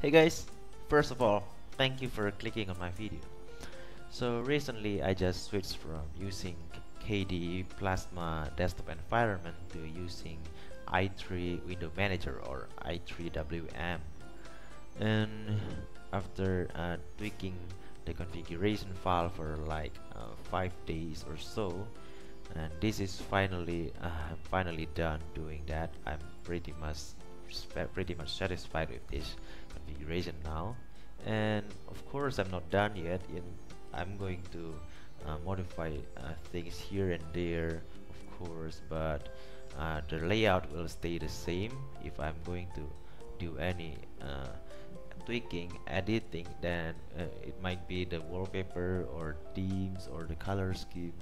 Hey guys, first of all, thank you for clicking on my video. So recently I just switched from using KDE Plasma desktop environment to using i3 window manager or i3wm, and after tweaking the configuration file for like 5 days or so, and this is finally done doing that. I'm pretty much satisfied with this configuration now, and of course I'm not done yet, and I'm going to modify things here and there, of course, but the layout will stay the same. If I'm going to do any tweaking, editing, then it might be the wallpaper or themes or the color scheme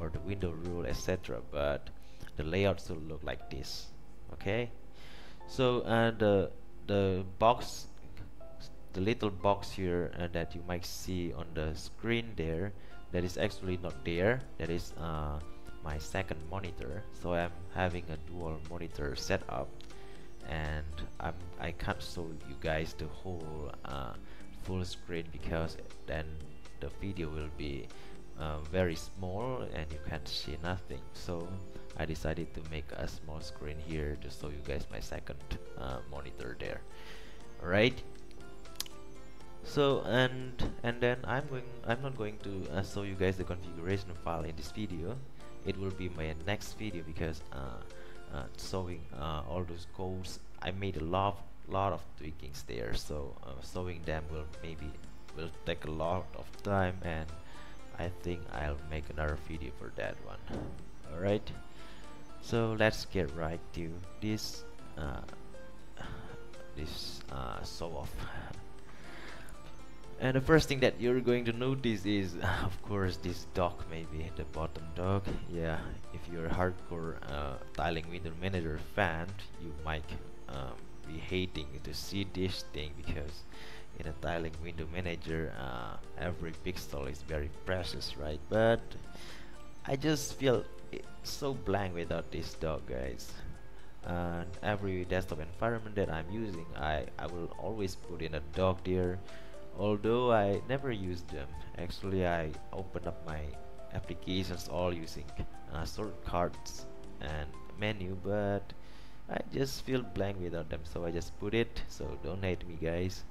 or the window rule, etc., but the layout still look like this. Okay, so the little box here that you might see on the screen there, that is actually not there. That is my second monitor, so I'm having a dual monitor setup, and I can't show you guys the whole full screen, because then the video will be very small and you can't see nothing. So I decided to make a small screen here to show you guys my second monitor there. Alright. So and then I'm not going to show you guys the configuration file in this video. It will be my next video, because showing all those codes, I made a lot of tweakings there, so showing them will take a lot of time, and I think I'll make another video for that one. Alright, so let's get right to this show off. And the first thing that you're going to notice is, of course, this dock, maybe the bottom dock. Yeah, if you're a hardcore tiling window manager fan, you might be hating to see this thing, because in a tiling window manager every pixel is very precious, right? But I just feel so blank without this dock, guys. And every desktop environment that I'm using, I will always put in a dock there, although I never use them. Actually, I open up my applications all using shortcuts and menu, but I just feel blank without them, so I just put it. So don't hate me, guys.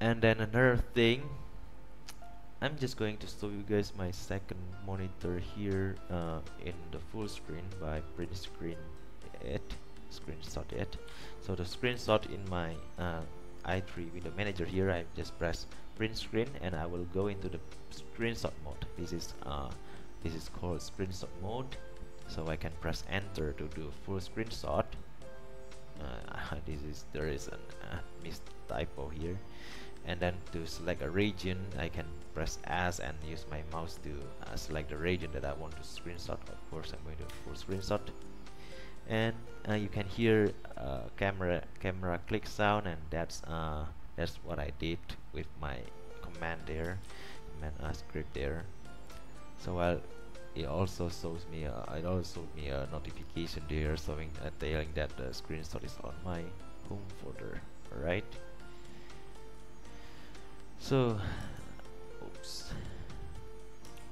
And then another thing, I'm just going to show you guys my second monitor here in the full screen by print screen it, screenshot it. So the screenshot in my i3 window manager here, I just press print screen and I will go into the screenshot mode. This is called screenshot mode, so I can press enter to do a full screenshot. There is a mistypo here, and then to select a region I can press S and use my mouse to select the region that I want to screenshot. Of course I'm going to full screenshot, and you can hear camera click sound, and that's what I did with my command there, script there. So it also showed me a notification there, showing telling that the screenshot is on my home folder. Alright, so oops,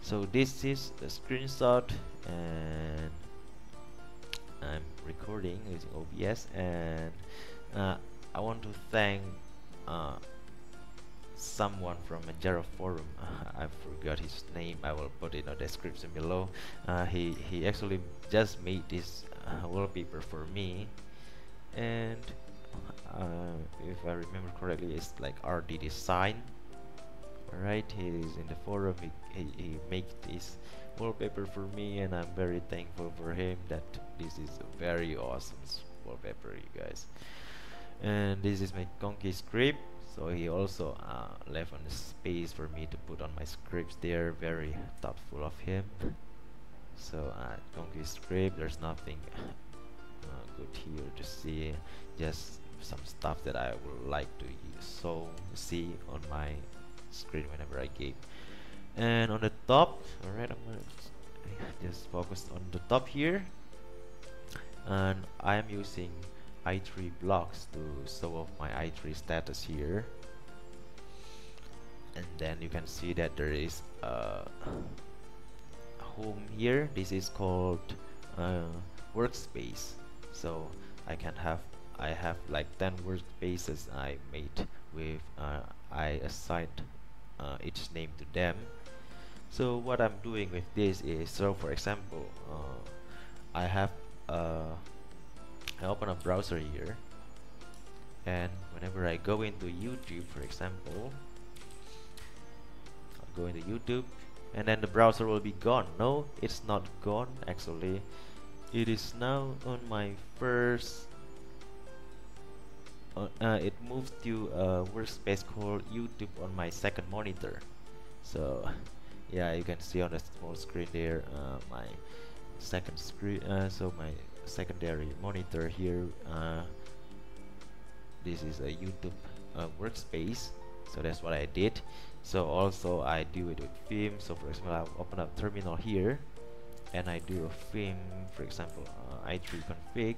so this is the screenshot, and I'm recording using OBS, and I want to thank someone from Manjaro forum. I forgot his name, I will put it in the description below. He actually just made this wallpaper for me, and if I remember correctly, it's like RD design. Alright, he is in the forum, he made this wallpaper for me, and I'm very thankful for him. That this is a very awesome wallpaper, you guys. And this is my conky script, so he also left on the space for me to put on my scripts there. Very thoughtful of him. So conky script, there's nothing good here to see, just some stuff that I would like to see on my screen whenever I game. And on the top, alright, I'm gonna just focus on the top here, and I am using i3 blocks to show off my i3 status here. And then you can see that there is a home here. This is called workspace. So I have like 10 workspaces I made with I assigned each name to them. So what I'm doing with this is, so for example, I open a browser here, and whenever I go into YouTube, for example, I'll go into YouTube, and then the browser will be gone. No, it's not gone actually. It is now on my first. It moved to a workspace called YouTube on my second monitor. So yeah, you can see on the small screen there my second screen, so my secondary monitor here, this is a YouTube workspace. So that's what I did. So also I do it with vim. So for example, I'll open up terminal here and I do a vim, for example, i3 config.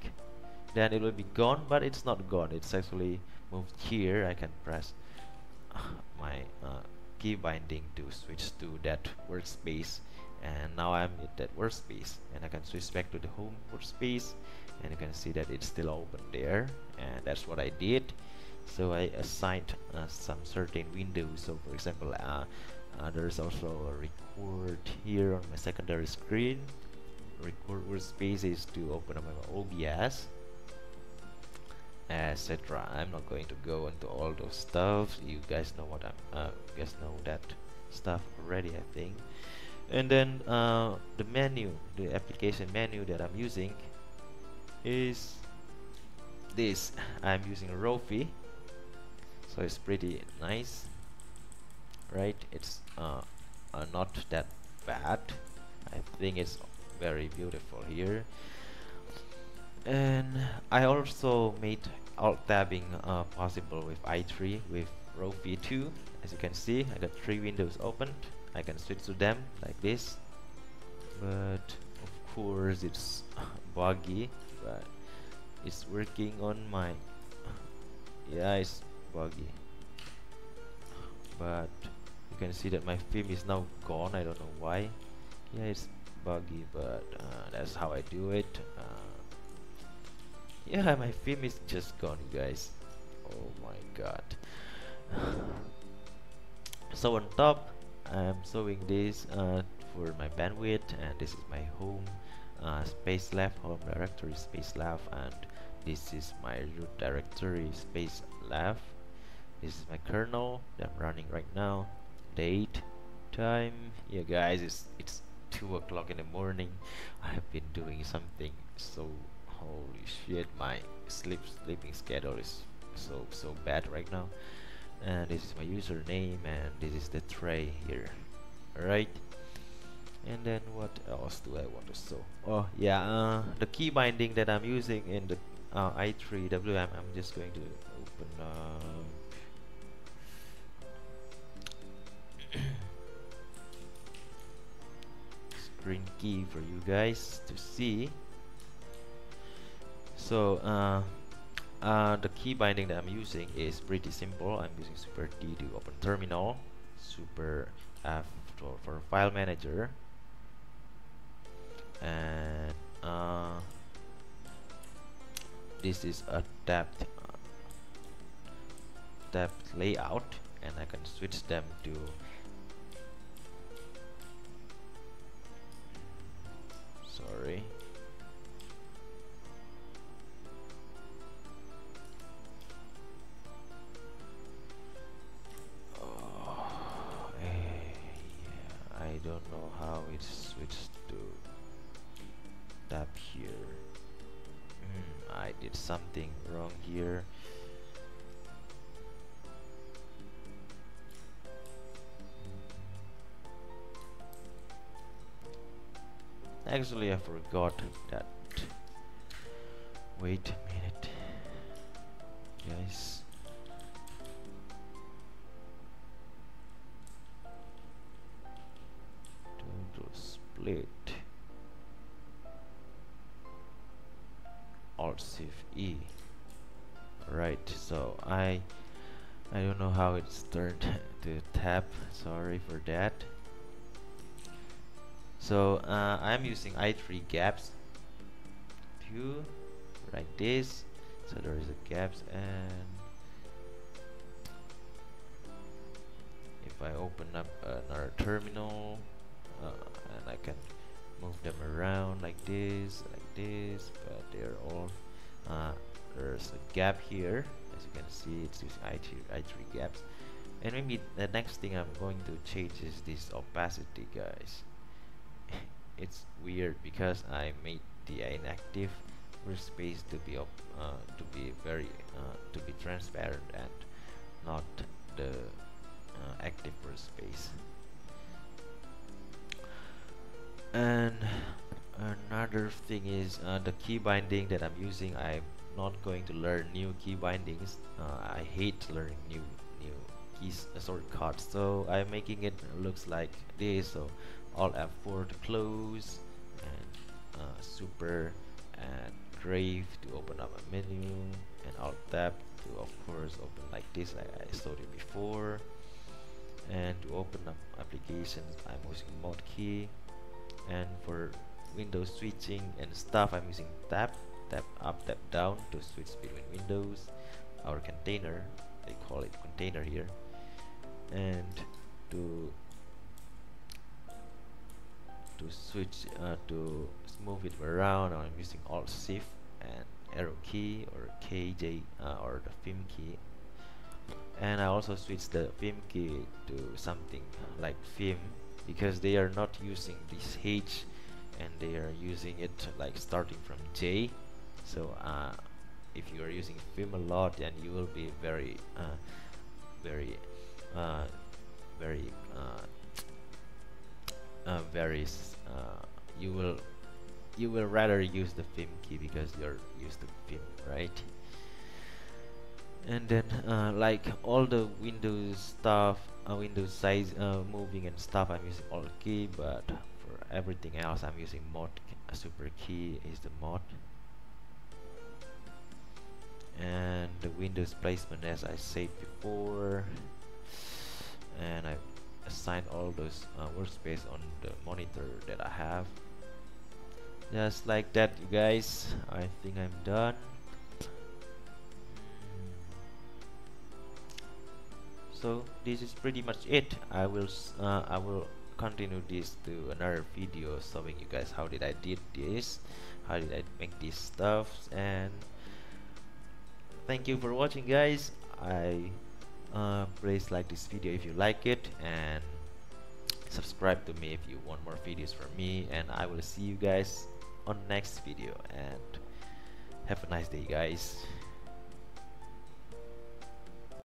Then it will be gone, but it's not gone, it's actually moved here. I can press my key binding to switch to that workspace, and now I'm in that workspace, and I can switch back to the home workspace, and you can see that it's still open there. And that's what I did. So I assigned some certain windows. So for example, there's also a record here on my secondary screen. Record workspace is to open up my OBS, etc. I'm not going to go into all those stuff. You guys know what I'm you guys know that stuff already, I think. And then the menu, the application menu that I'm using is this. I'm using Rofi, so it's pretty nice, right? It's not that bad. I think it's very beautiful here. And I also made alt tabbing possible with i3 with Rofi 2. As you can see, I got 3 windows opened. I can switch to them like this, but of course it's buggy, but it's working on my yeah, it's buggy, but you can see that my vim is now gone. I don't know why. Yeah, it's buggy, but that's how I do it. Yeah, my vim is just gone, you guys. Oh my god. So on top I'm showing this for my bandwidth, and this is my home space left, home directory space left, and this is my root directory space left. This is my kernel that I'm running right now. Date, time. Yeah guys, it's 2 o'clock in the morning. I've been doing something so holy shit, my sleeping schedule is so bad right now. And this is my username, and this is the tray here. Alright, and then what else do I want to show? Oh yeah, the key binding that I'm using in the i3wm. I'm just going to open screen key for you guys to see. So the key binding that I'm using is pretty simple. I'm using super D to open terminal, super F for file manager, and this is a tabbed layout, and I can switch them to sorry. Switch to tab here. I did something wrong here. Actually I forgot that. Wait a minute guys. Alt Shift E. right, so I don't know how it's turned to tab, sorry for that. So I'm using i3 gaps view like this, so there is a gaps, and if I open up another terminal and I can move them around like this, but they're all there's a gap here, as you can see it's using i3 gaps. And maybe the next thing I'm going to change is this opacity, guys. It's weird because I made the inactive workspace to be very transparent and not the active workspace. And another thing is the key binding that I'm using. I'm not going to learn new key bindings. I hate learning new keys shortcuts, so I'm making it looks like this. So Alt F4 to close, and super and grave to open up a menu, and Alt Tab to of course open like this, like I showed you before. And to open up applications, I'm using Mode key, and for Windows switching and stuff, I'm using Tab, Tab up, Tab down to switch between windows. Our container, they call it container here, and to switch to move it around, I'm using Alt Shift and arrow key or KJ or the vim key. And I also switch the vim key to something like vim, because they are not using this H and they are using it like starting from J. So if you are using vim a lot, then you will be you will rather use the vim key because you're used to vim, right? And then like all the Windows stuff, Windows size moving and stuff, I'm using Alt key, but for everything else I'm using Mode. Super key is the Mode, and the Windows placement as I said before, and I assign all those workspace on the monitor that I have. Just like that, you guys, I think I'm done. So this is pretty much it. I will continue this to another video showing you guys how did I did this, how did I make these stuffs. And thank you for watching, guys. Please like this video if you like it, and subscribe to me if you want more videos from me, and I will see you guys on next video, and have a nice day, guys.